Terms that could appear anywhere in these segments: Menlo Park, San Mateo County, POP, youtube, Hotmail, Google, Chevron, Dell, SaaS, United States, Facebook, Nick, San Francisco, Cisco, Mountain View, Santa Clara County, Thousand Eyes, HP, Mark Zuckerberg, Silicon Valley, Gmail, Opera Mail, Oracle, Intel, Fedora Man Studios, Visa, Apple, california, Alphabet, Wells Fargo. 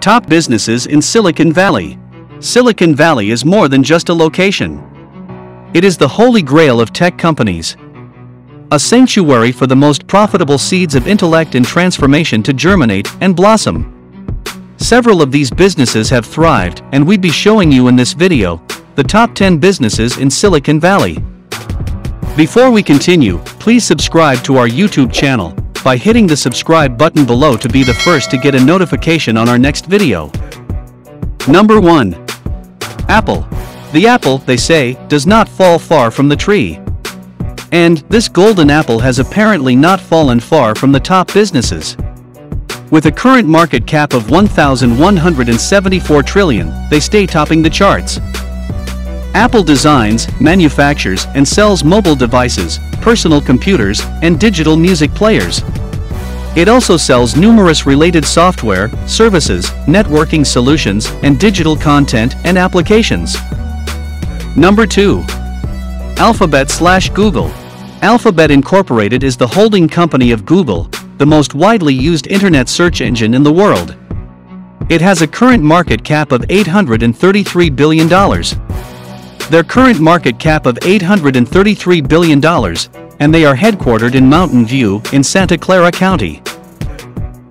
Top businesses in Silicon Valley. Silicon Valley is more than just a location. It is the holy grail of tech companies. A sanctuary for the most profitable seeds of intellect and transformation to germinate and blossom. Several of these businesses have thrived, and we'd be showing you in this video the top 10 businesses in Silicon Valley. Before we continue, please subscribe to our YouTube channel by hitting the subscribe button below to be the first to get a notification on our next video. Number 1. Apple. The apple, they say, does not fall far from the tree. And this golden apple has apparently not fallen far from the top businesses. With a current market cap of $1,174 trillion, they stay topping the charts. Apple designs, manufactures, and sells mobile devices, personal computers, and digital music players. It also sells numerous related software, services, networking solutions, and digital content and applications. Number 2. Alphabet/Google. Alphabet Incorporated is the holding company of Google, the most widely used internet search engine in the world. It has a current market cap of $833 billion. Their current market cap of $833 billion, and they are headquartered in Mountain View in Santa Clara County.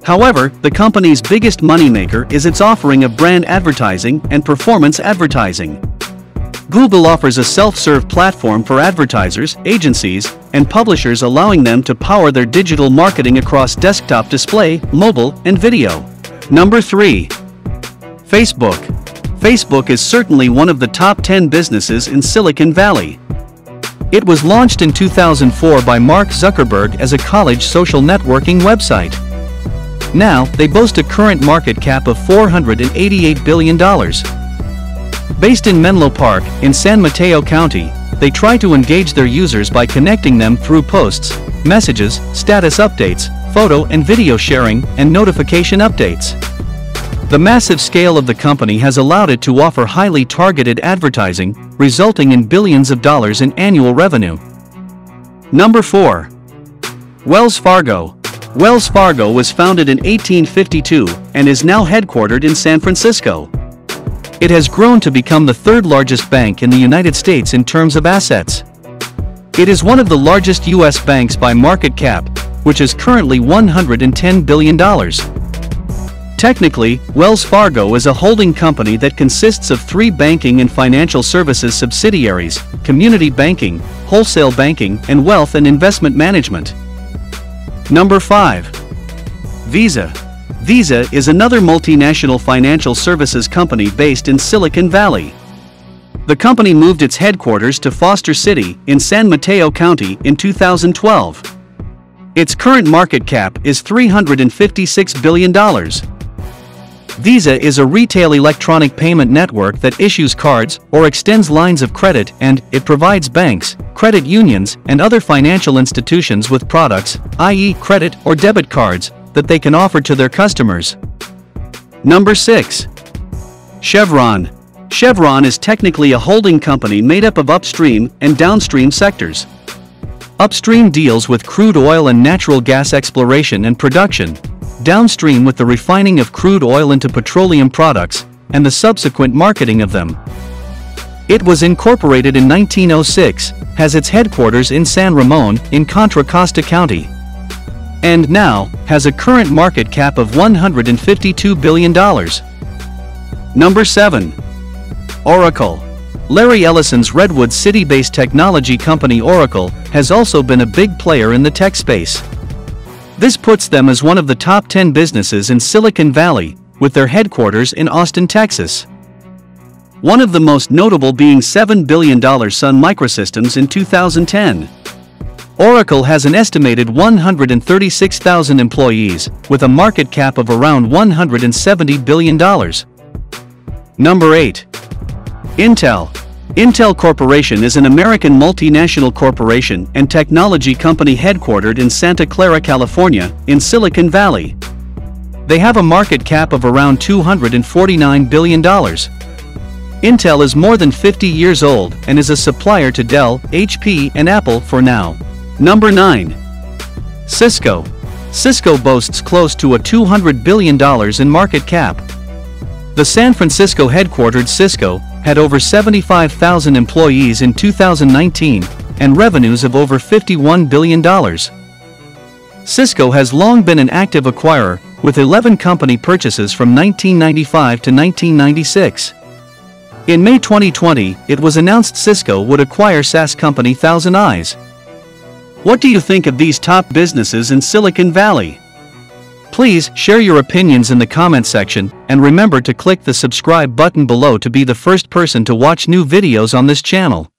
However, the company's biggest moneymaker is its offering of brand advertising and performance advertising. Google offers a self-serve platform for advertisers, agencies, and publishers, allowing them to power their digital marketing across desktop display, mobile, and video. Number 3. Facebook. Facebook is certainly one of the top 10 businesses in Silicon Valley. It was launched in 2004 by Mark Zuckerberg as a college social networking website. Now, they boast a current market cap of $488 billion. Based in Menlo Park, in San Mateo County, they try to engage their users by connecting them through posts, messages, status updates, photo and video sharing, and notification updates. The massive scale of the company has allowed it to offer highly targeted advertising, resulting in billions of dollars in annual revenue. Number 4. Wells Fargo. Wells Fargo was founded in 1852 and is now headquartered in San Francisco. It has grown to become the third largest bank in the United States in terms of assets. It is one of the largest U.S. banks by market cap, which is currently $110 billion. Technically, Wells Fargo is a holding company that consists of three banking and financial services subsidiaries: community banking, wholesale banking, and wealth and investment management. Number 5. Visa. Visa is another multinational financial services company based in Silicon Valley. The company moved its headquarters to Foster City in San Mateo County in 2012. Its current market cap is $356 billion. Visa is a retail electronic payment network that issues cards or extends lines of credit, and it provides banks, credit unions, and other financial institutions with products, i.e., credit or debit cards, that they can offer to their customers. Number 6. Chevron. Chevron is technically a holding company made up of upstream and downstream sectors. Upstream deals with crude oil and natural gas exploration and production, downstream with the refining of crude oil into petroleum products and the subsequent marketing of them. It was incorporated in 1906, has its headquarters in San Ramon in Contra Costa County, and now has a current market cap of $152 billion. Number 7. Oracle. Larry Ellison's Redwood City-based technology company Oracle has also been a big player in the tech space. This puts them as one of the top 10 businesses in Silicon Valley, with their headquarters in Austin, Texas. One of the most notable being $7 billion Sun Microsystems in 2010. Oracle has an estimated 136,000 employees, with a market cap of around $170 billion. Number 8. Intel. Intel Corporation is an American multinational corporation and technology company headquartered in Santa Clara, California, in Silicon Valley. They have a market cap of around $249 billion. Intel is more than 50 years old and is a supplier to Dell, HP, and Apple for now. Number 9. Cisco. Cisco boasts close to a $200 billion in market cap. The San Francisco headquartered Cisco had over 75,000 employees in 2019 and revenues of over $51 billion. Cisco has long been an active acquirer, with 11 company purchases from 1995 to 1996. In May 2020, it was announced Cisco would acquire SaaS company Thousand Eyes. What do you think of these top businesses in Silicon Valley? Please share your opinions in the comment section, and remember to click the subscribe button below to be the first person to watch new videos on this channel.